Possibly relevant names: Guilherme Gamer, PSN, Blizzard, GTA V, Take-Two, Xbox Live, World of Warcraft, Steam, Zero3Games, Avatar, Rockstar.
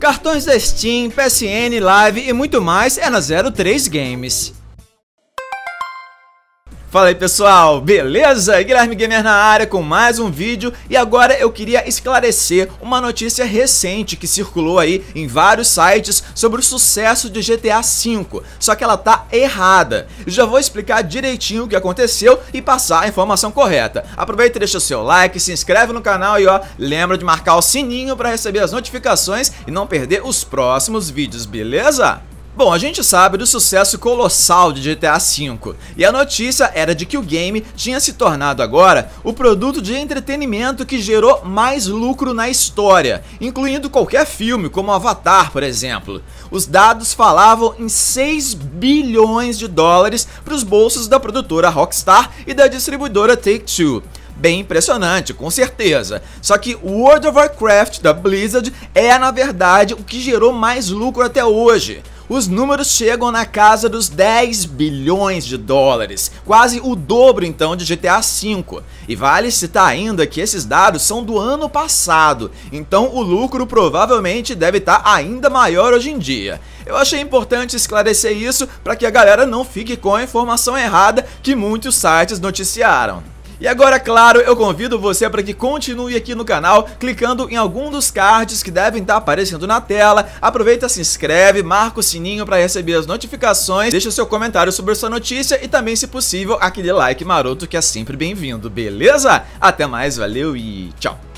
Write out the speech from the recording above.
Cartões da Steam, PSN, Live e muito mais é na Zero3Games. Fala aí pessoal, beleza? Guilherme Gamer na área com mais um vídeo e agora eu queria esclarecer uma notícia recente que circulou aí em vários sites sobre o sucesso de GTA V, só que ela tá errada. Eu já vou explicar direitinho o que aconteceu e passar a informação correta. Aproveita e deixa o seu like, se inscreve no canal e ó, lembra de marcar o sininho para receber as notificações e não perder os próximos vídeos, beleza? Bom, a gente sabe do sucesso colossal de GTA V, e a notícia era de que o game tinha se tornado agora o produto de entretenimento que gerou mais lucro na história, incluindo qualquer filme, como Avatar, por exemplo. Os dados falavam em US$ 6 bilhões para os bolsos da produtora Rockstar e da distribuidora Take-Two. Bem impressionante, com certeza. Só que World of Warcraft da Blizzard é, na verdade, o que gerou mais lucro até hoje. Os números chegam na casa dos US$ 10 bilhões, quase o dobro então de GTA V. E vale citar ainda que esses dados são do ano passado, então o lucro provavelmente deve estar ainda maior hoje em dia. Eu achei importante esclarecer isso para que a galera não fique com a informação errada que muitos sites noticiaram. E agora, claro, eu convido você para que continue aqui no canal, clicando em algum dos cards que devem estar aparecendo na tela. Aproveita, se inscreve, marca o sininho para receber as notificações, deixa o seu comentário sobre essa notícia e também, se possível, aquele like maroto que é sempre bem-vindo, beleza? Até mais, valeu e tchau!